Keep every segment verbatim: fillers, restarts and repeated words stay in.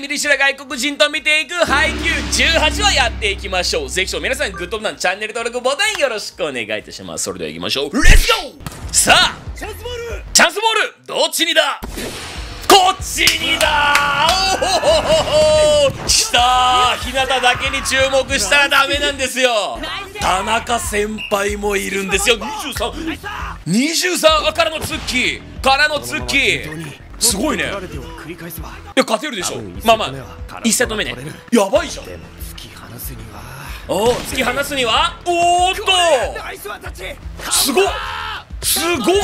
で見る知ら外国人と見ていく配給じゅうはち話やっていきましょう。ぜひとも皆さんグッドボタン、チャンネル登録ボタンよろしくお願いいたします。それでは行きましょう。レッツゴー。さあチャンスボール、チャンスボールどっちにだ、こっちにだ。おおおお、きた。日向だけに注目したらダメなんですよ。田中先輩もいるんですよ。にじゅうさんにじゅうさんからのツッキーからのツッキー、すごいね。いや勝てるでしょ。まあまあいちセット目ね、やばいじゃん。おお、突き放すには、おーっとすごっすごっ。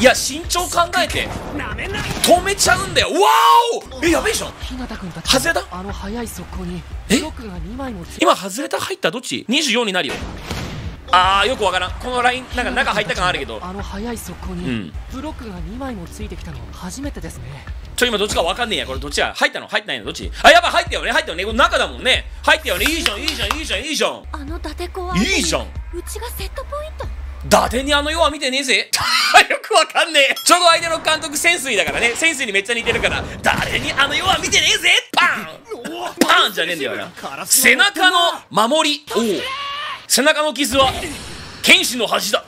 いや身長考えて止めちゃうんだよ。わお、えやべえじゃん。外れた、え今外れた、入った、どっち。にじゅうよんになるよ。あーよくわからん。このラインなんか中入った感あるけど、あの速い速攻にブロックがにまいもついてきたの初めてですね。ちょ今どっちかわかんねえや。これどっちや、入ったの入ってないのどっち。あやばい、入ったよね入ったよね、この中だもんね。入ったよね、いいじゃんいいじゃんいいじゃんいいじゃん。あの伊達子はいいじゃん。うちがセットポイント。伊達にあの世は見てねえぜ。よくわかんねえ。ちょうど相手の監督潜水だからね、潜水にめっちゃ似てるから、誰にあの世は見てねえぜ。パンパンじゃねえんだよな。背中の守り、おお背中の傷は剣士の恥だ。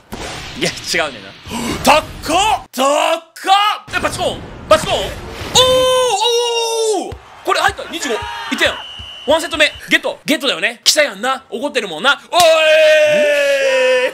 いや違うねんな。高っ高っ。えバチコンバチコン、おおおお、これ入った。にじゅうごいったやん。ワンセット目ゲットゲットだよね。来たやんな、怒ってるもんな。おえ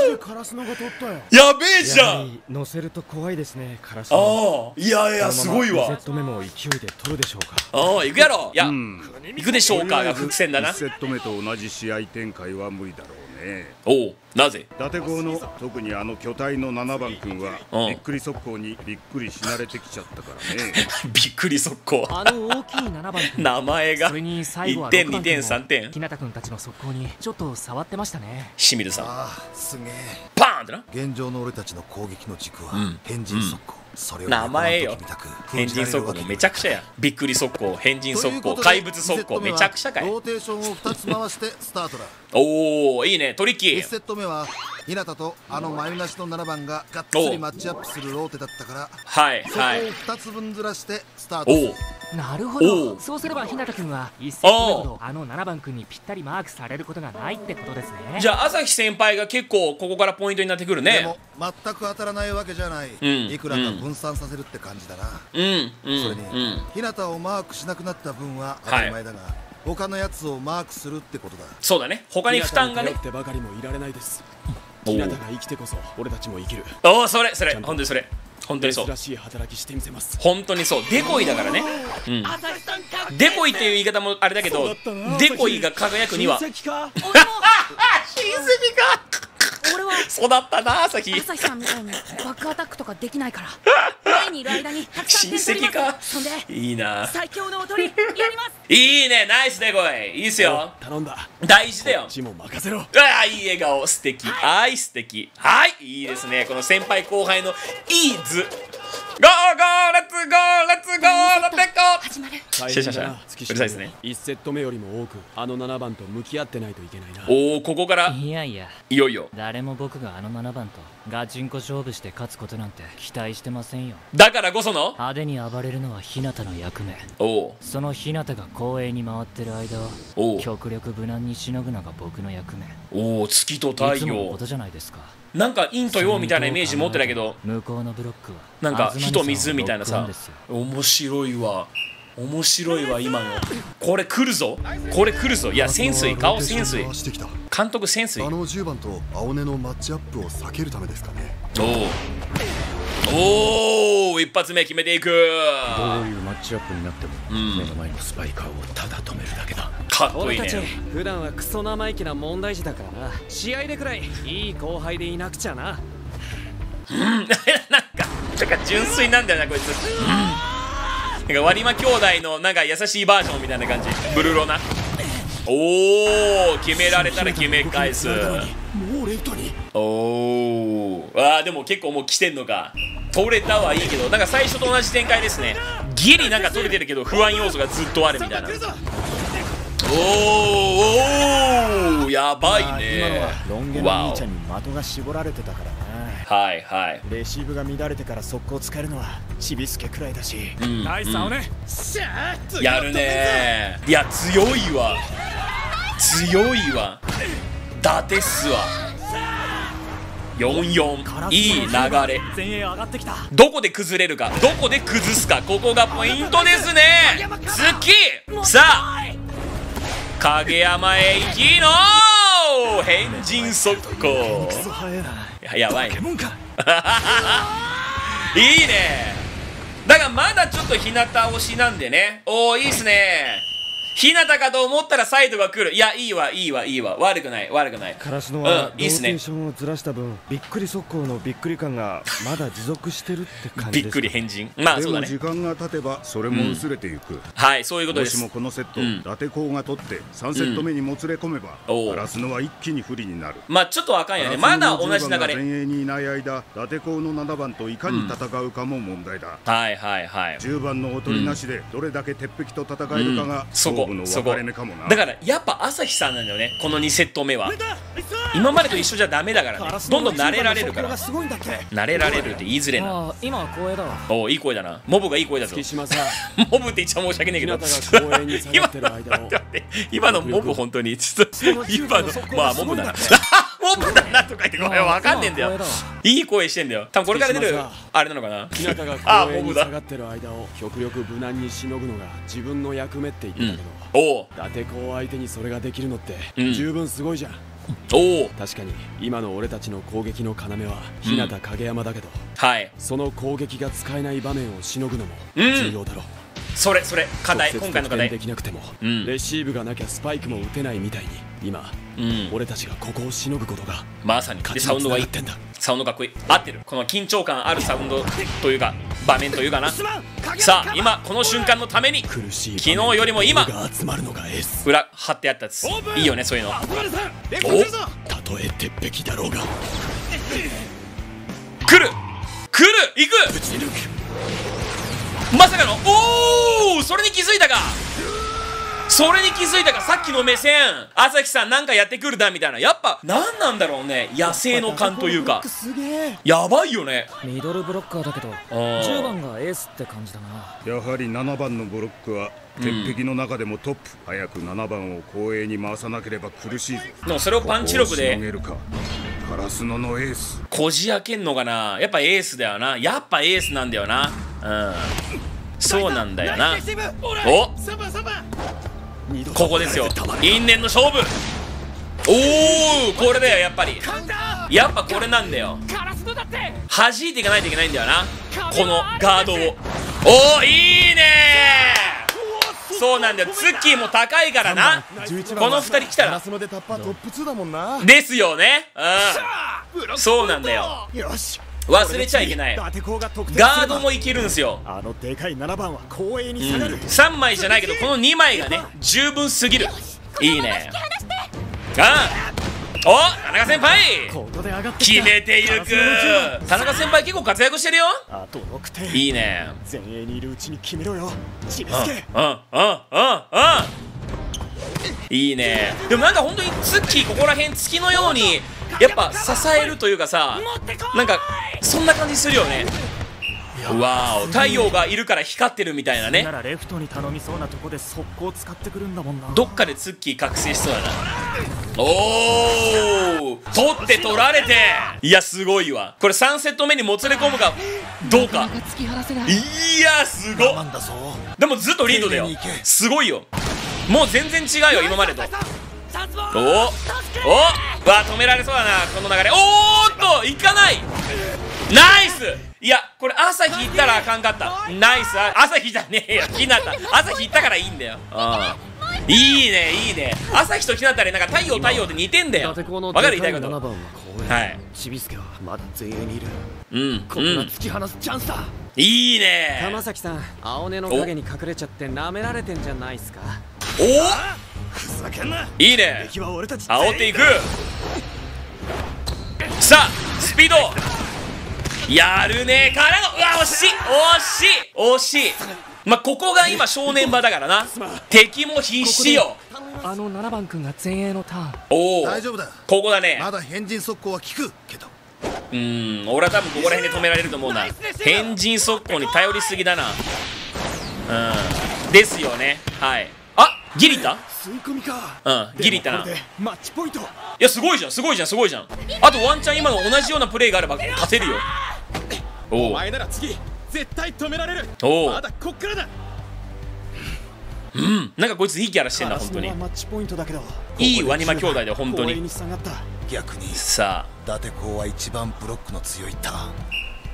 マジでカラスノが取ったよ。やべえじゃん。乗せると怖いですねカラスノ。ああいやいやすごいわ。セット目も勢いで取るでしょうか。ああ行くやろ。いや行くでしょうかが伏線だな。セット目と同じ試合展開は無理だろうね。おおなぜ。伊達号の特にあの巨体のななばん君はびっくり速攻にびっくりし慣れてきちゃったからね。びっくり速攻、あの大きいななばん君、名前がいってんにてんさんてん。日向君たちの速攻にちょっと触ってましたね清水さん。ああすげえパーンってな。現状の俺たちの攻撃の軸は変人速攻、名前よ変人速攻。めちゃくちゃや。びっくり速攻、変人速攻、怪物速攻、めちゃくちゃかい。ローテーションをふたつ回してスタートだ。おおいいね、トリッキー。いちセット目は日向とあのマイナスのななばんががっつりマッチアップするローテだったから、はいはい、そこをふたつぶんずらしてスタート。おおなるほど。そうすれば日向君はいちセット目とあのななばん君にぴったりマークされることがないってことですね。じゃあ朝日先輩が結構ここからポイントになってくるね。でも全く当たらないわけじゃない、うん、いくらか分散させるって感じだな。うん、うん、それに、うん、日向をマークしなくなった分は当たり前だが、はい、他のやつをマークするってことだ。そうだね、他に負担がね。日向ばかりもいられないです。日向が生きてこそ俺たちも生きる。おおそれそれ、本当にそれ、本当にそう。珍しい働きしてみせます。本当にそう。デコイだからね、うん、デコイっていう言い方もあれだけど、デコイが輝くには親戚か親戚か俺は育ったな。朝日朝日さんみたいにバックアタックとかできないから前にいる間にたくさん点取ります。そんでいいな、最強の踊りやります。いいね、ナイスデコイ、いいっすよ。頼んだ、大事だよ。こっちも任せろ。ああいい笑顔素敵、はい素敵、はいいいですね。この先輩後輩のイーズ、ゴーゴーレッツゴーレッツゴーのテコ始まる。シャシャシャうるさいですね。いちセット目よりも多くあのななばんと向き合ってないといけないな。おおここから、いやいやいよいよ誰も僕があのななばんとガチンコ勝負して勝つことなんて期待してませんよ。だからこその派手に暴れるのは日向の役目。おその日向が公園に回ってる間を極力無難にしのぐのが僕の役目。おお月と太陽いつものことじゃないですか。なんか陰と陽みたいなイメージ持ってたけど、向こうのブロックはなんか火と水みたいなさ。面白いわ面白いわ今の。これ来るぞこれ来るぞ。いや潜水顔潜水、監督潜水。あのじゅうばんと青根のマッチアップを避けるためですかね。おお一発目決めていく。どういうマッチアップになっても目の前のスパイカーをただ止めるだけだ。かっこいいね。普段はクソ生意気な問題児だからな、試合でくらいいい後輩でいなくちゃな。うん、なんかなんか純粋なんだよなこいつ。なんか割間兄弟のなんか優しいバージョンみたいな感じ、ブルロな。おお決められたら決め返す。おおあーでも結構もう来てんのか。取れたはいいけど、なんか最初と同じ展開ですね。ギリなんか取れてるけど不安要素がずっとあるみたいな。おーおーやばいね。わお。はいはい。レシーブが乱れてから速攻使えるのはちびすけくらいだし。うん、ナイス青ね。うん、やるねー。いや強いわ。強いわ。伊達っすわ。よんよん、いい流れ。前衛上がってきた。どこで崩れるか、どこで崩すか、ここがポイントですね。好き。さあ影山へ行きのー変人速攻。やばい。いいね。だがまだちょっと日向推しなんでね。おーいいっすね。日向かと思ったらサイドが来る。いやいいわいいわいいわ、悪くない悪くない。カラスノはローテーションをずらした分、びっくり速攻のびっくり感がまだ持続してるって感じです。びっくり変人。まあそうだね。時間が経てばそれも薄れていく。はい、そういうことです。もしもこのセット伊達公が取ってさんセット目にもつれ込めば、カラスノは一気に不利になる。まあちょっとあかんやね。まだ同じ流れ。前衛にいない間、伊達公のななばんといかに戦うかも問題だ。はいはいはい。じゅうばんのおとりなしでどれだけ鉄壁と戦えるかが。そこ。そこだからやっぱ朝日さんなんだよね。このにセット目は今までと一緒じゃダメだからね。どんどん慣れられるから。慣れられるって言いづれな。今は光栄だわ。おおいい声だな。モブがいい声だぞ。モブって言っちゃ申し訳ねえけど、今のモブ本当にちょっと今のまあモブだなモブだなとか言ってごめんわかんねえんだよ。いい声してんだよ。多分これから出るあれなのかな。ああモブだ。極力無難にしのぐのが自分の役目って言ってたけど、おお伊達公相手にそれができるのって十分すごいじゃん。おお確かに今の俺たちの攻撃の要は日向影山だけど、はい、その攻撃が使えない場面をしのぐのも重要だろう。それそれ課題、今回の課題。できなくてもレシーブがなきゃスパイクも打てないみたいに、今俺たちがここをしのぐことがまさにサウンドがいってんだ。サウンドかっこいい。合ってる。この緊張感あるサウンドというか場面というかな。さあ今この瞬間のために昨日よりも今裏張ってやったやついいよね、そういうの。お、たとえ鉄壁だろうが来る来る行く。まさかのおおそれに気づいたか。それに気づいたか。さっきの目線朝日さんなんかやってくるだみたいな。やっぱ何なんだろうね、野生の感というか。やばいよね。ミドルブロッカーだけどじゅうばんがエースって感じだな。やはりななばんのブロックは鉄壁の中でもトップ。早くななばんを後衛に回さなければ苦しいぞ。でもそれをパンチ力でカラスノのエースこじ開けんのかな。やっぱエースだよな。やっぱエースなんだよな。うんそうなんだよな。おここですよ、因縁の勝負。おおこれだよ。やっぱりやっぱこれなんだよ。弾いていかないといけないんだよな、このガードを。おおいいねー。そうなんだよ、ツッキーも高いからな。このふたり来たらですよね。うん、そうなんだよ。忘れちゃいけない。ガードもいけるんですよ。あのでかいななばんは後衛に下がる。さんまいじゃないけどこのにまいがね十分すぎる。いいね。あお田中先輩決めていく。田中先輩結構活躍してるよ。いいね。前衛にいるうちに決めろよ。あああああいいね。でもなんか本当にツッキーここら辺月のようにやっぱ支えるというかさ、なんかそんな感じするよね。わお太陽がいるから光ってるみたいなね。レフトに頼みそうなとこで速攻使ってくるんだもんな。どっかでツッキー覚醒しそうだな。おお取って取られて、いやすごいわ。これさんセット目にもつれ込むかどうか。いやすごっ。でもずっとリードだよ。すごいよ。もう全然違うよ今までと。おおおわ止められそうだなこの流れ。おーっといかない。ナイス。いやこれ朝日行ったらあかんかった。ナイス。朝日じゃねえよ日向。朝日行ったからいいんだよ。あーいいねいいね。朝日と日向でなんか太陽太陽で似てんだよ。分かる言いたいこと。はいチビスケはまだ前衛にいる。うんこんな突き放すチャンスだ。いいね。玉崎さん青根の影に隠れちゃって舐められてんじゃないっすか。おおいいね。煽っていく。さあスピードやるねからのうわ惜しい惜しい惜しい。まあここが今正念場だからな。敵も必死よ。あのななばんくんが前衛のターン。おお大丈夫だ。ここだね。まだ変人速攻は効くけどうーん、俺は多分ここら辺で止められると思うな。変人速攻に頼りすぎだな。うんですよね。はい。あ、ギリタ、うん、ギリタな。いや、すごいじゃん、すごいじゃん、すごいじゃん。あとワンチャン今の同じようなプレーがあれば勝てるよ。おお、おお、うん、なんかこいついいキャラしてんだ、本当にいいワニマ兄弟で、本当に。逆にさあ、伊達公は一番ブロックの強いターン。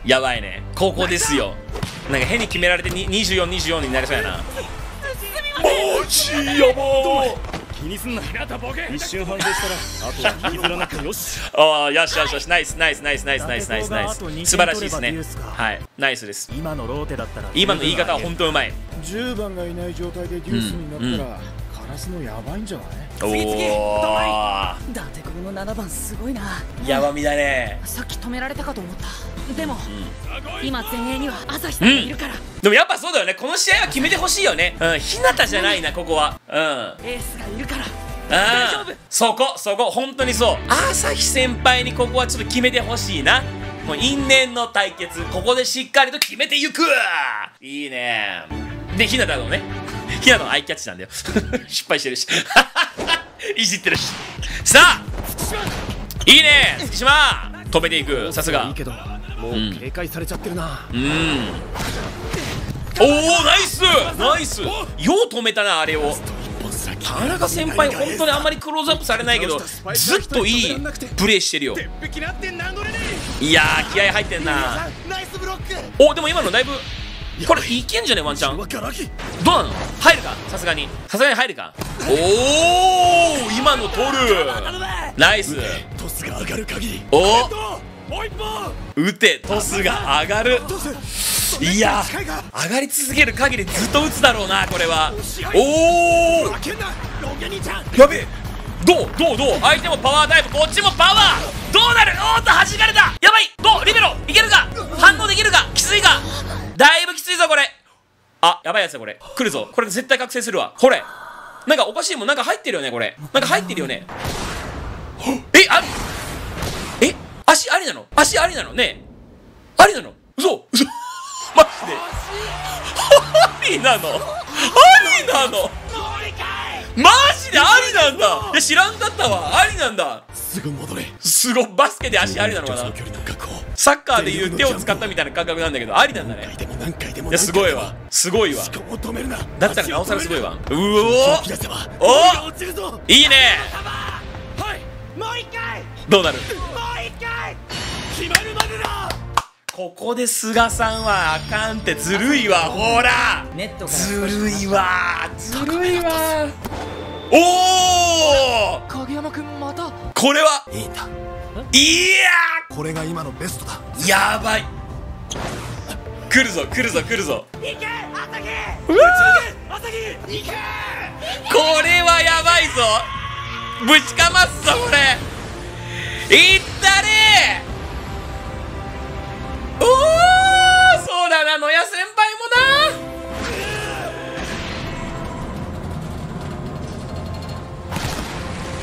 やばいね、ここですよ。なんか変に決められてにじゅうよん、にじゅうよんになりそうやな。マジやばー。気にすんな、一瞬反省したらあとは引きずらなくてよし。ああ、よしよしよし、ナイスナイスナイスナイスナイスナイスナイス、素晴らしいですね。はい、ナイスです。今のローテだったら、今の言い方は本当うまい。じゅうばんがいない状態でデュースになったらカラスのやばいんじゃない。おお、だってこのななばんすごいな。やばみだね。さっき止められたかと思った。でも今前衛には朝日さんがいるから。でもやっぱそうだよね、この試合は決めてほしいよね。うん、日向じゃないな、ここは。うん、エースがいるから大丈夫。そこそこ、本当にそう。朝日先輩にここはちょっと決めてほしいな。もう因縁の対決、ここでしっかりと決めていく。いいね。で、日向のね、日向のアイキャッチなんだよ。失敗してるしいじってるし。さあ、いいね、月島止めていく。さすが。いいけど、もう警戒されちゃってるな。うん、うん、おお、ナイスナイス。よう止めたな、あれを。田中先輩、本当にあんまりクローズアップされないけど、ずっといいプレーしてるよ。いやー、気合い入ってんな。お、でも今のだいぶこれいけんじゃね、ワンチャン。どうなの、入るか、さすがにさすがに入るか。おお、今の取る、ナイス。おお、打て、トスが上がる。いや、上がり続ける限りずっと打つだろうな、これは。おお、やべえ。どうどうどう、相手もパワーダイブ、こっちもパワー。どうなる。おーっと、弾かれた。やばい。どう、リベロいけるか、反応できるか、きついか、だいぶきついぞこれ。あ、やばいやつだこれ。来るぞこれ、絶対覚醒するわこれ。なんかおかしいもん、なんか入ってるよねこれ、なんか入ってるよね。え、あり、え、足ありなの、足ありなのね、ありなの、嘘嘘マジでありなの、ありなの、マジでありなんだ。いや、知らんかったわ、ありなんだ。すぐ戻れ。すご、バスケで足ありなのかな、サッカーでいう手を使ったみたいな感覚なんだけど、ありなんだね。いや、すごいわ、すごいわ。だったらなおさらすごいわ。うおお、いいね。どうなる。ここで菅さんはあかんって、ずるいわ、ほら、ずるいわ、ずるいわ。おお、影山君、またこれはいいんだ。いやー、これが今のベストだ。やばい、来るぞ来るぞ来るぞ。いけ、朝日、うわー、朝日、いけ、これはやばいぞ、ぶちかますぞこれ。いったれー。おお、そうだな、野谷先輩も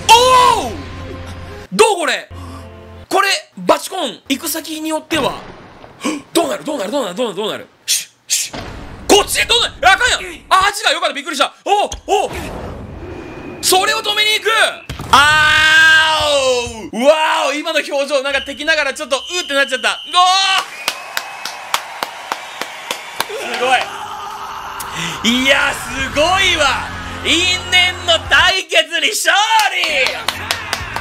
な。おお、どうこれ、これバチコン行く先によってはどうなるどうなるどうなるどうなるどうなる。シュッシュッ、こっちどうなる。あかんやん。あっちがよかった、びっくりした。おお、それを止めに行く。あー、お、わお、今の表情なんか敵ながらちょっとうーってなっちゃった。おー、すごい。いや、すごいわ、因縁の対決に勝利。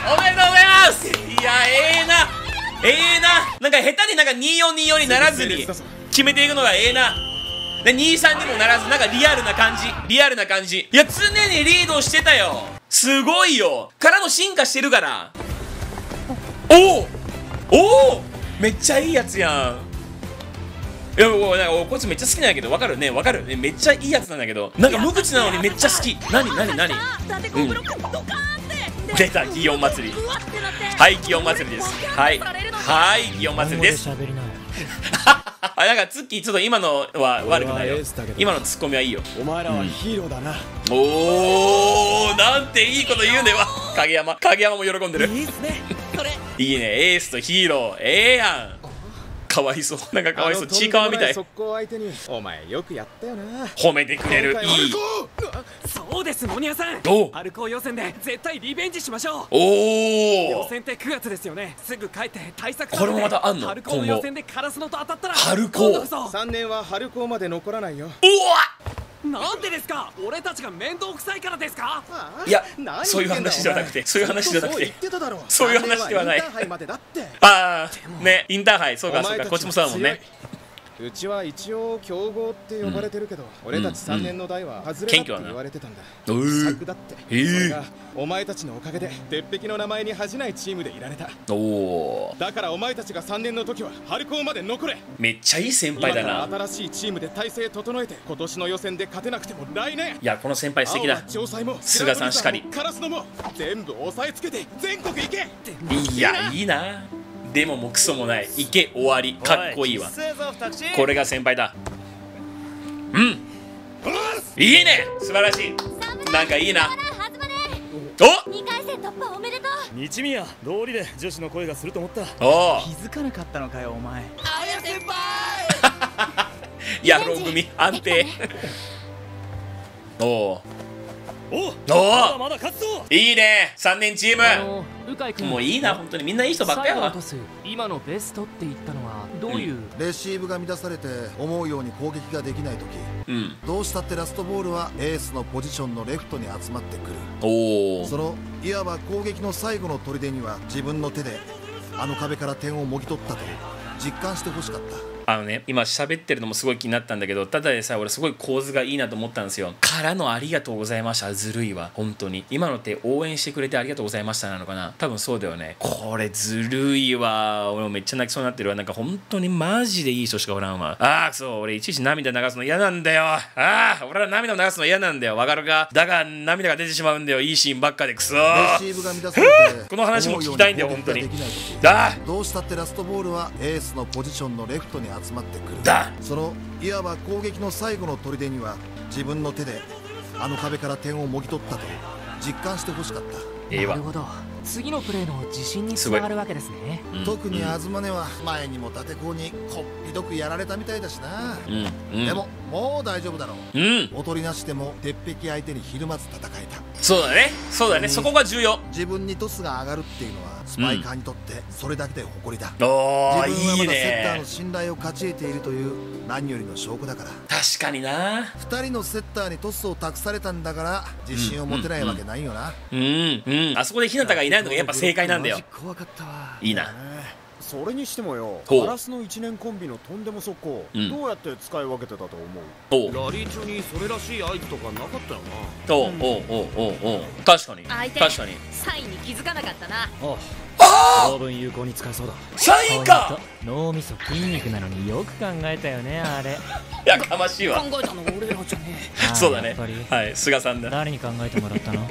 おめでとうございます。いや、ええな、ええな。なんか下手になんかにーよんにーよんにならずに決めていくのがええな。で、にーさんにもならず、なんかリアルな感じ、リアルな感じ。いや、常にリードしてたよ、すごいよ。からの進化してるから。おお、おお、めっちゃいいやつやん。いや、こいつめっちゃ好きなんだけど、わかるね、わかるね、めっちゃいいやつなんだけど、なんか無口なのにめっちゃ好き。なになになに、出た、祇園祭り。はい、祇園祭りです。はい、はい、祇園祭りです。あ、なんかツッキーちょっと今のは悪くないよ。今のツッコミはいいよ。お前らはヒーローだな。おお、なんていいこと言うんだよ。影山、影山も喜んでる。いいですね、それ。いいね、エースとヒーロー、ええやん。かわいそう、なんかかわいそう、ちいかわみたい。お前よくやったよな。褒めてくれる、いい。そうです、モニアさん。お、アルコー予選で絶対リベンジしましょう。おお。予選ってくがつですよね。すぐ帰って対策。これもまたあんの。春高予選でカラスのと当たったら。春高。三年は春高まで残らないよ。おお。なんでですか。俺たちが面倒くさいからですか。いや、そういう話ではなくて、そういう話ではなくて、そういう話ではない。ああ、ね、インターハイ、そうか、そうか、こっちもそうだもんね。うちは一応強豪って呼ばれてるけど、俺たちさんねんの代は外れだって言われてたんだ。策だって。それがお前たちのおかげで鉄壁の名前に恥じないチームでいられた。おお。だからお前たちがさんねんの時は春高まで残れ。めっちゃいい先輩だな。新しいチームで体制整えて、今年の予選で勝てなくても来年。いや、この先輩素敵だ。菅さんしかり。カラスのも全部押さえつけて全国行け。いや、いいな。でももうクソもない。いけ、終わり。かっこいいわ。これが先輩だ。うん、いいね、素晴らしい。なんかいいな。お、にかいせん突破おめでとう。日宮通りで女子の声がすると思った。おお、気づかなかったのかよお前。あや先輩。いや、ろ組安定。おおおお、いいね、さんねんチーム。もういいな、本当にみんないい人ばっかりや。今のベストって言ったのはどういう？レシーブが乱されて思うように攻撃ができないとき、どうしたってラストボールはエースのポジションのレフトに集まってくる。おお。そのいわば攻撃の最後の砦には自分の手であの壁から点をもぎ取ったと実感してほしかった。あのね、今喋ってるのもすごい気になったんだけど、ただでさえ俺すごい構図がいいなと思ったんですよ。からのありがとうございました。ずるいわ。本当に。今のって応援してくれてありがとうございましたなのかな。多分そうだよね。これずるいわ。俺もめっちゃ泣きそうになってるわ。なんか本当にマジでいい人しかおらんわ。ああ、そう。俺いちいち涙流すの嫌なんだよ。ああ、俺は涙を流すの嫌なんだよ。わかるか？だが涙が出てしまうんだよ。いいシーンばっかで。くそー。この話も聞きたいんだよ、本当に。だ。どうしたってラストボールはエースのポジションのレフトに集まってくる。だそのいわば攻撃の最後の砦には自分の手であの壁から点をもぎ取ったと実感してほしかった。ええわ。なるほど、次のプレーの自信につながるわけですね。す、うん、特に東根は前にも立てこうにこっぴどくやられたみたいだしな、うんうん、でももう大丈夫だろう、うん、おとりなしでも鉄壁相手にひるまず戦えた。そうだね、そうだね、そこが重要。自分にトスが上がるっていうのはスパイカーにとってそれだけで誇りだ。おー、いいね。自分はまだセッターの信頼を勝ち得ているという何よりの証拠だから。確かにな。ふたりのセッターにトスを託されたんだから自信を持てないわけないよな。うんうん、あそこで日向がいないのがやっぱ正解なんだよ。怖かったわ。いいな。それにしてもよ、ガラスのいちねんコンビのとんでも速攻、うん、どうやって使い分けてたと思う？ラリー中にそれらしい合図とかなかったよな。おうおうおうおうおう、確かに確かに。サインに気づかなかったな。ああ、当分有効に使えそうだ。サインか。脳みそ筋肉なのによく考えたよね、あれ。やかましいわ。考えたの俺らじゃねえ。そうだね、はい、菅さんだ。誰に考えてもらったの？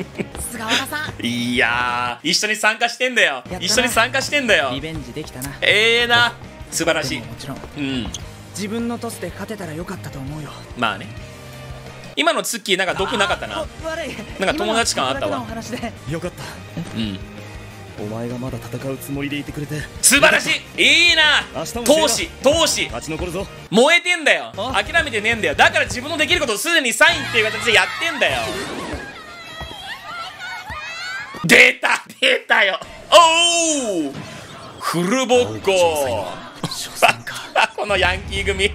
菅原さん。いやー、一緒に参加してんだよ、一緒に参加してんだよ。リベンジできたな。ええな、素晴らしい。もちろん、うん、自分のトスで勝てたらよかったと思うよ。まあね、今のツッキーなんか毒なかったな。なんか友達感あったわ。よかった。うん。お前がまだ戦うつもりでいてくれて素晴らしい。いいな。闘志闘志勝ち残るぞ。燃えてんだよ、諦めてねえんだよ。だから自分のできることをすでにサインっていう形でやってんだよ。出た出たよ。おお、フルボッコ。このヤンキー組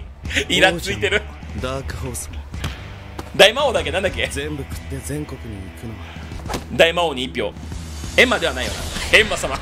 イラついてる。ダークホースも大魔王だっけ、なんだっけ、全部食って全国に行くのは大魔王にいっぴょう。エンマではないよな、エンマ様。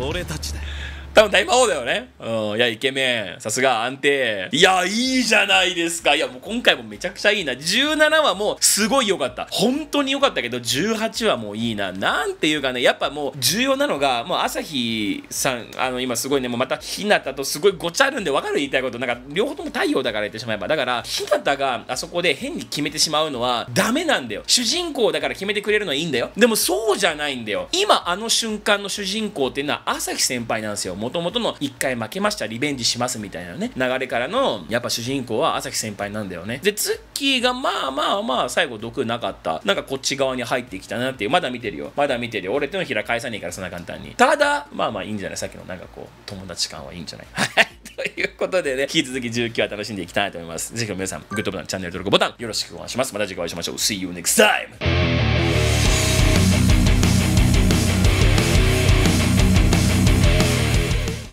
俺たちだよ、多分大魔王だよね。うん、いや、イケメン、さすが安定。いや、いいじゃないですか。いや、もう今回もめちゃくちゃいいな。じゅうななわもすごい良かった、本当に良かったけど、じゅうはちわもいいな。なんていうかね、やっぱもう重要なのが、もう朝日さん、あの今すごいね、もうまた日向とすごいごちゃあるんで分かる、言いたいことなんか両方とも太陽だから言ってしまえば、だから日向があそこで変に決めてしまうのはダメなんだよ。主人公だから決めてくれるのはいいんだよ。でもそうじゃないんだよ。今あの瞬間の主人公っていうのは朝日先輩なんですよ。もともとのいっかい負けましたリベンジしますみたいなね流れからのやっぱ主人公は旭先輩なんだよね。でツッキーがまあまあまあ最後毒なかった、なんかこっち側に入ってきたなっていう、まだ見てるよまだ見てるよ、俺手のひら返さねえからそんな簡単に。ただまあまあいいんじゃない、さっきのなんかこう友達感はいいんじゃないはいということでね、引き続きじゅうきゅうは楽しんでいきたいと思います。ぜひ皆さんグッドボタン、チャンネル登録ボタンよろしくお願いします。また次回お会いしましょう。 See you next time!